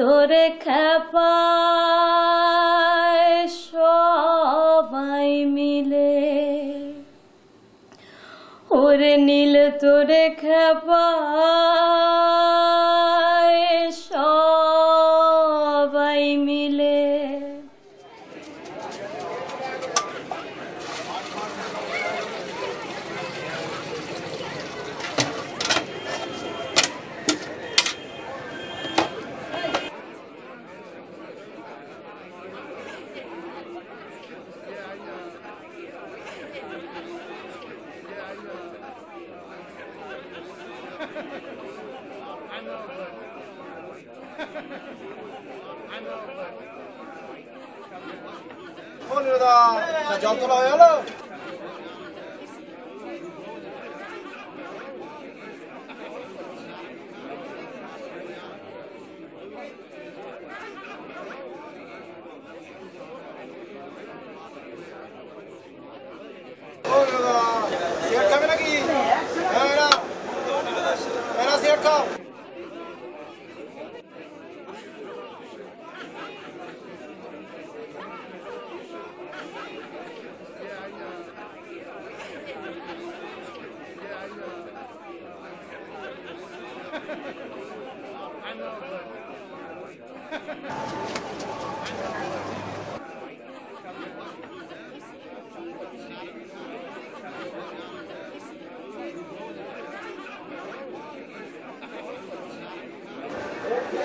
তোরে খেপায় সবাই মিলে, ওরে নীল তোরে খেপায় সবাই মিলে। 자, 잘 돌아와요.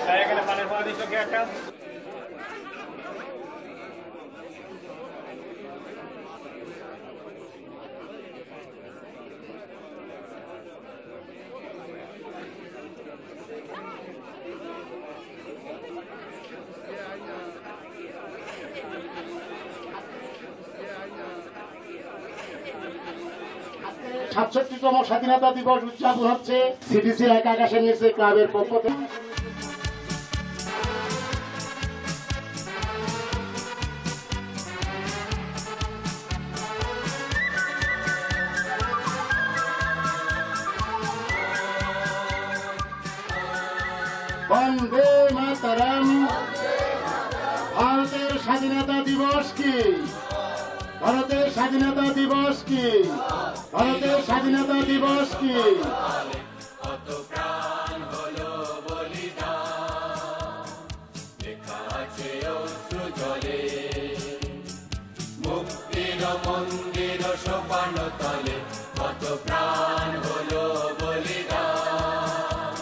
Saya kena panen padi sebagai akal. ছাত্রতম স্বাধীনতা দিবস উদযাপন হচ্ছে সিডিসি এক আকাশের নিচে ক্লাবের পক্ষ থেকে। বন্দে মাতরম ভারতের স্বাধীনতা দিবস কি? ভারতের স্বাধীনতা দিবস কি? ভারতের স্বাধীনতা দিবস কি? মুক্তির মন্দির সোপান তলে কত প্রাণ হলো বলিদান,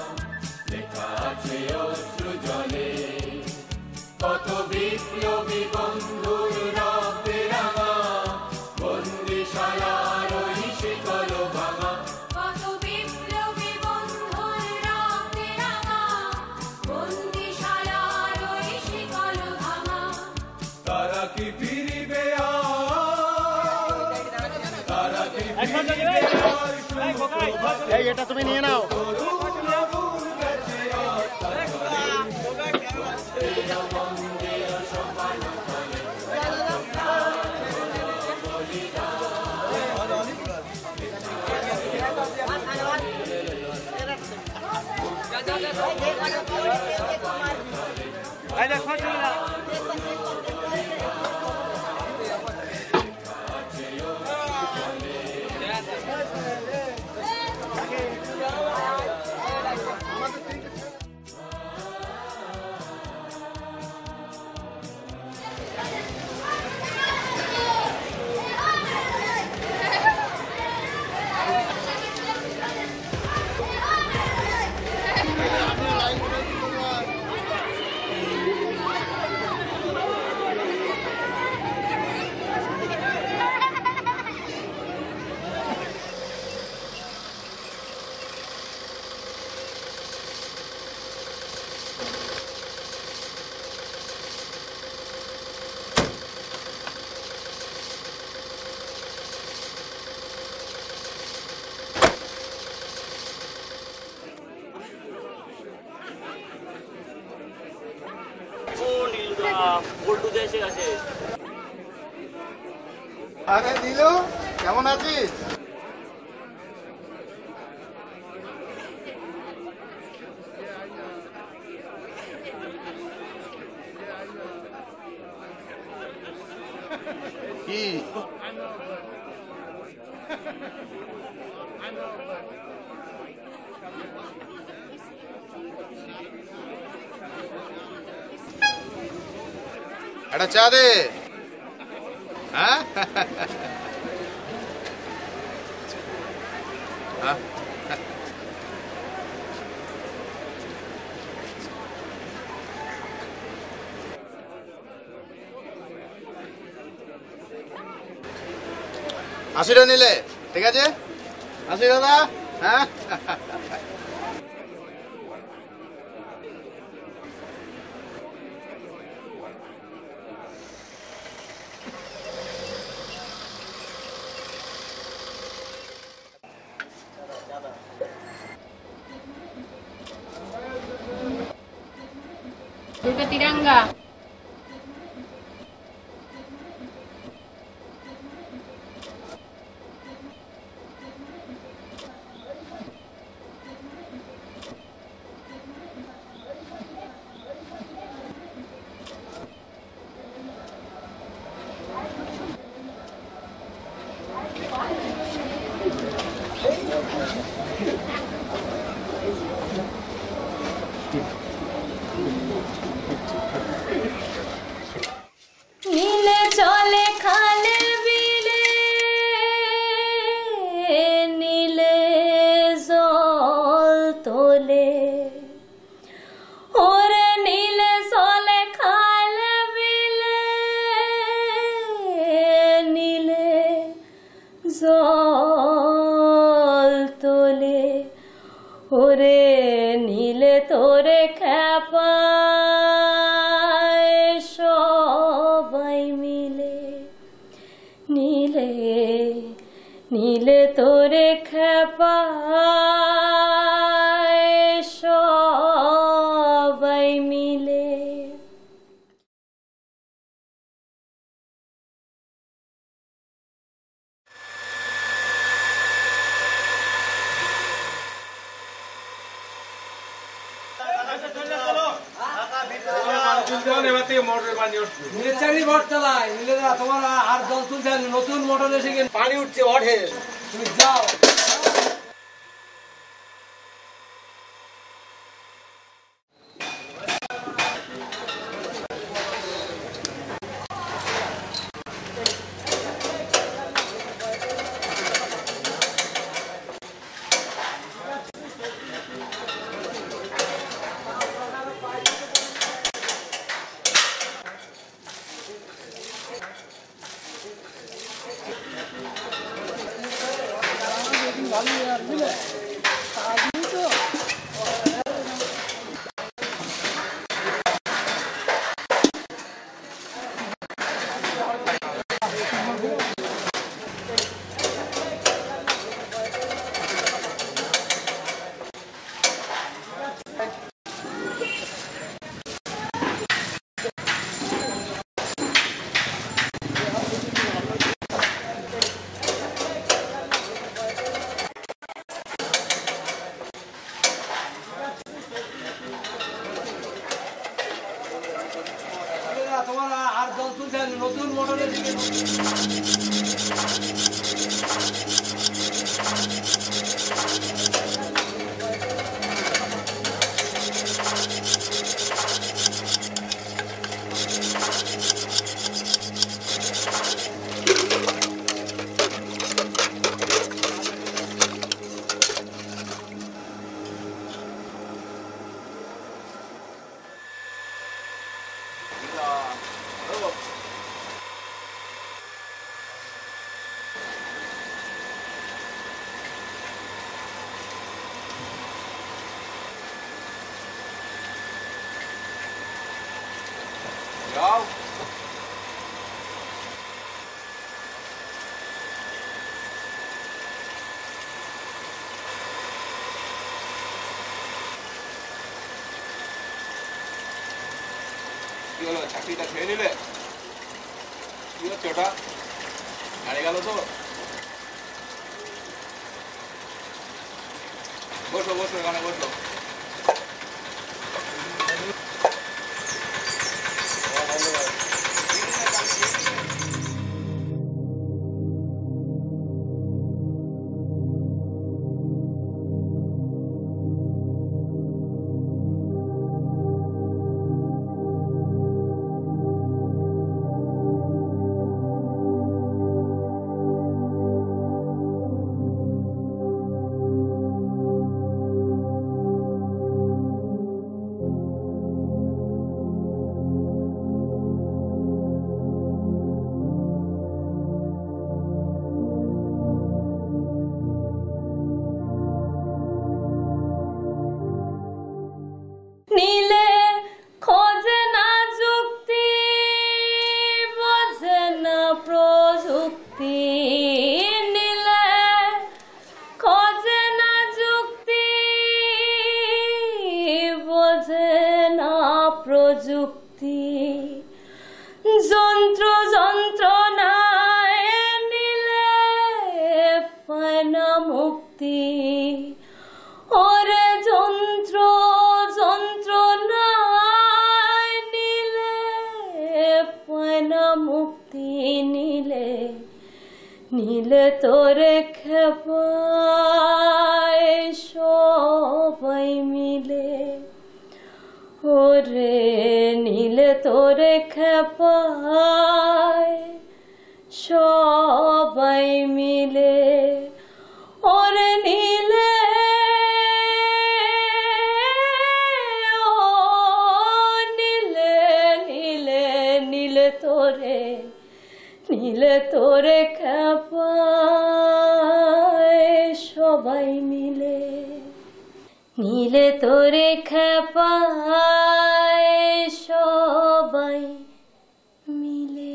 লেখা আছে অশ্রু জলে কত বিপ্লবী বন্ধুর এটা তুমি নিয়ে নাও। আরে দিল, কেমন আছিস? কি একটা চা দে। হ্যাঁ আশিটা নিলে ঠিক আছে। আশি দাদা, হ্যাঁ Durga Tiranga. নীলে চলে খালে বিলে নীলে জল তোলে ওরে নীলে চলে খালে বিলে নীলে জল তোলে ওরে নীলে তোরে খ্যাপা নীলে তোরে খ্যাপায় সবাই মিলে। নতুন মোটর এসে পানি উঠছে অঢেল তুমি যাও। নতুন মডেলে go. You know, taxi that train is it. You know, chota. Gari galo to. Boslo, gana boslo. যুক্তি যন্ত্র যন্ত্রণায় নিলে পায় না মুক্তি। ওরে যন্ত্র যন্ত্রণায় নিলে পায় না মুক্তি, নিলে নিলে তোরে খেপায় সবাই মিলে। ওরে নিলে তোরে খেপায় সবাই মিলে। ওরে নিলে ও নিলে নিলে নিলে তোরে, নিলে তোরে খেপায় সবাই মিলে। নিলে তোরে খেপায় সবাই মিলে।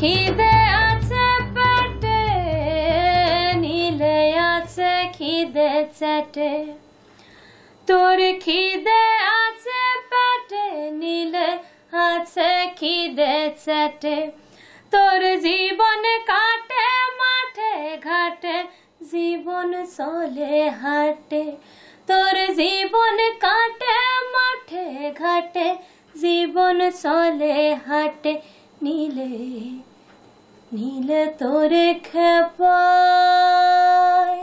খিদে আছে পেটে, নীলে আছে খিদে চেটে। তোর খিদে আছে পেটে, নীলে আছে খিদে চেটে। তোর জীবন কাটে মাঠে ঘাটে, জীবন চলে হাটে। তোর জীবন কাটে মাঠে ঘাটে, জীবন চলে হাটে। নীলে নীলে তোরে খেপায়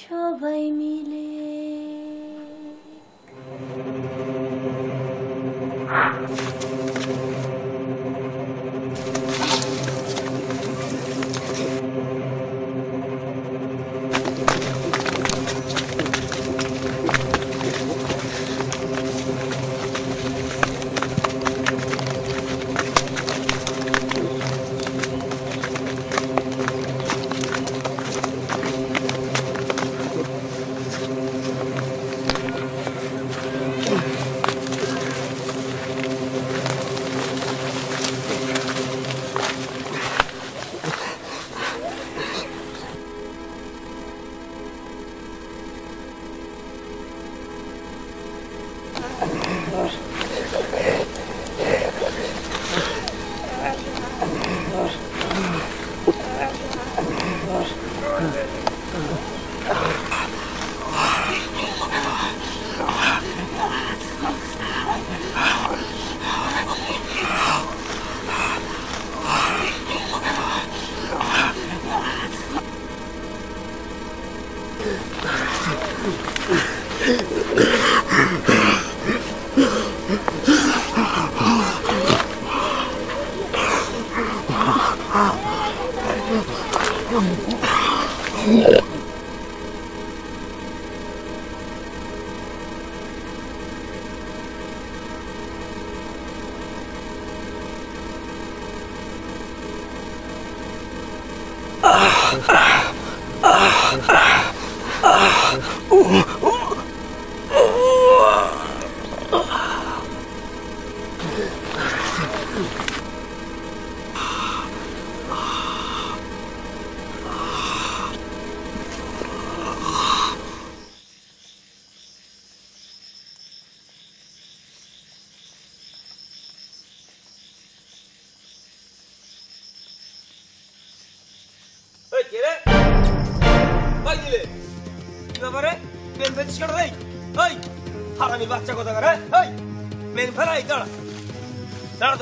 সবাই মিলে।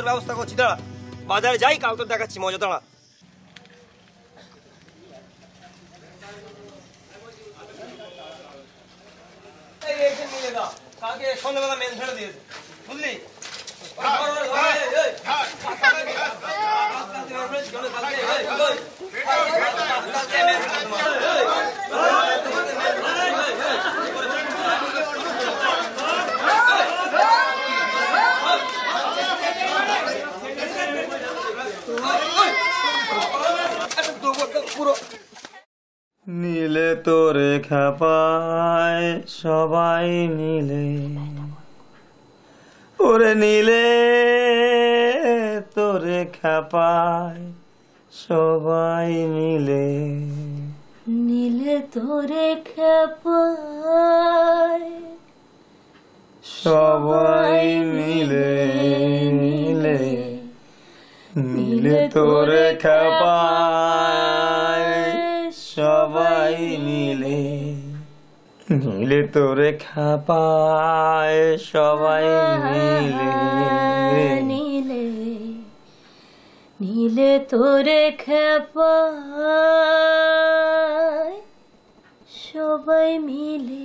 ব্যবস্থা করছি, দাঁড়া বাজারে যাই, কাল তো দেখাচ্ছি মজা। দাঁড়া সন্ধ্যাবেলা মেন ছেড়ে দিয়েছে, বুঝলি? নীলে তোরে খেপায় সবাই নীলে, ওরে নীলে তোরে খেপায় সবাই নীলে। নীলে তোরে খেপায় সবাই নীলে, নীলে নীলে তোরে খেপায় সবাই নীলে। নীলে তোরে খেপায় সবাই নীলে, নীলে নীলে তোরে খেপায় সবাই মিলে।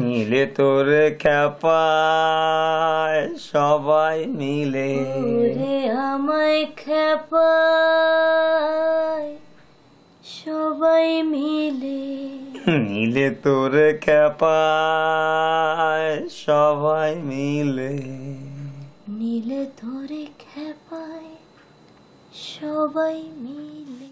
নীলে তোরে খেপায় সবাই মিলে, তোরে আমায় খেপায় সবাই মিলে। নীলে তোরে খেপায় সবাই মিলে, নীলে তোরে খেপায় সবাই মিলে।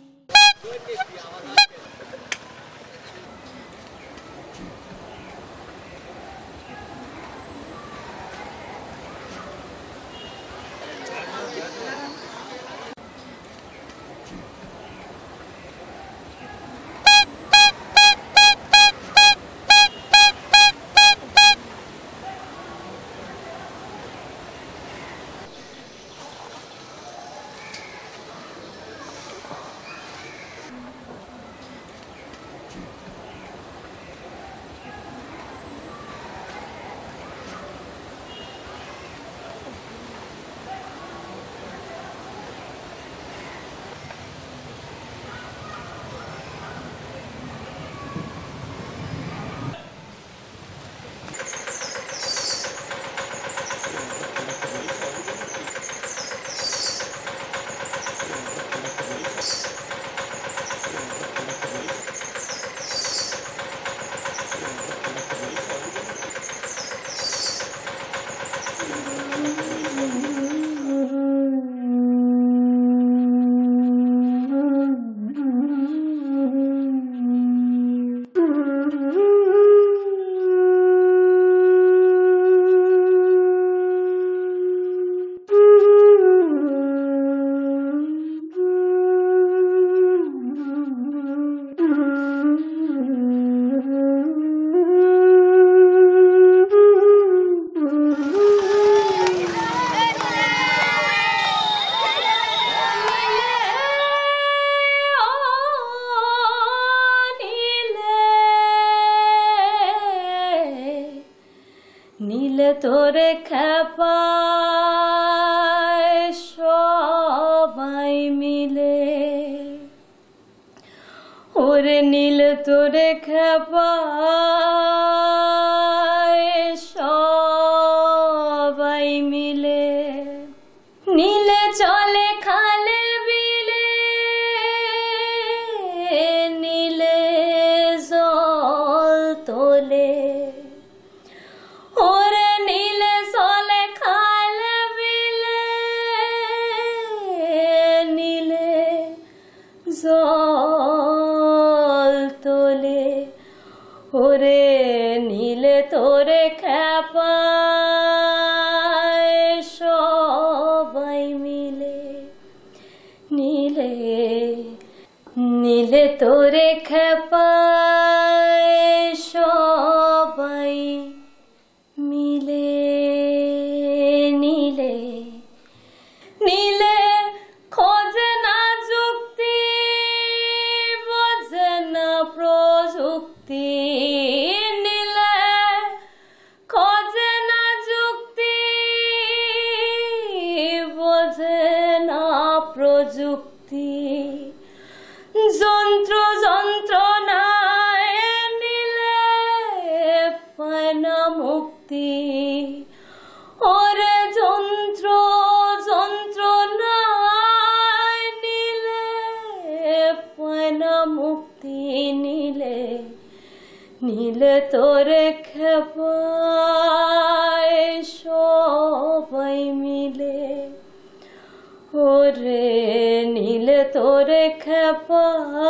যে তোরে খেপায় সবাই মিলে, ওরে নীল তোরে খেপায় সবাই মিলে। নীলে চলে খালে বিলে, নীলে জল তোলে, ওরে নীলে চলে খালে বিলে, নীলে জল তোলে, ওরে নীলে তোরে খেপায় সবাই মিলে। নীলে নীলে তোরে খেপায় সবাই মিলে। নীলে নীলে খোঁজে না যুক্তি, বোঝে না প্রযুক্তি, নীলে খোঁজে না যুক্তি, বোঝে না প্রযুক্তি, যন্ত্র যন্ত্র মুক্তি, ওরে যন্ত্র যন্ত্র নাই নিলে পয়না মুক্তি। নিলে নীলে তোরে খেপায় সবাই মিলে, ওরে নীলে তোরে খেপায়।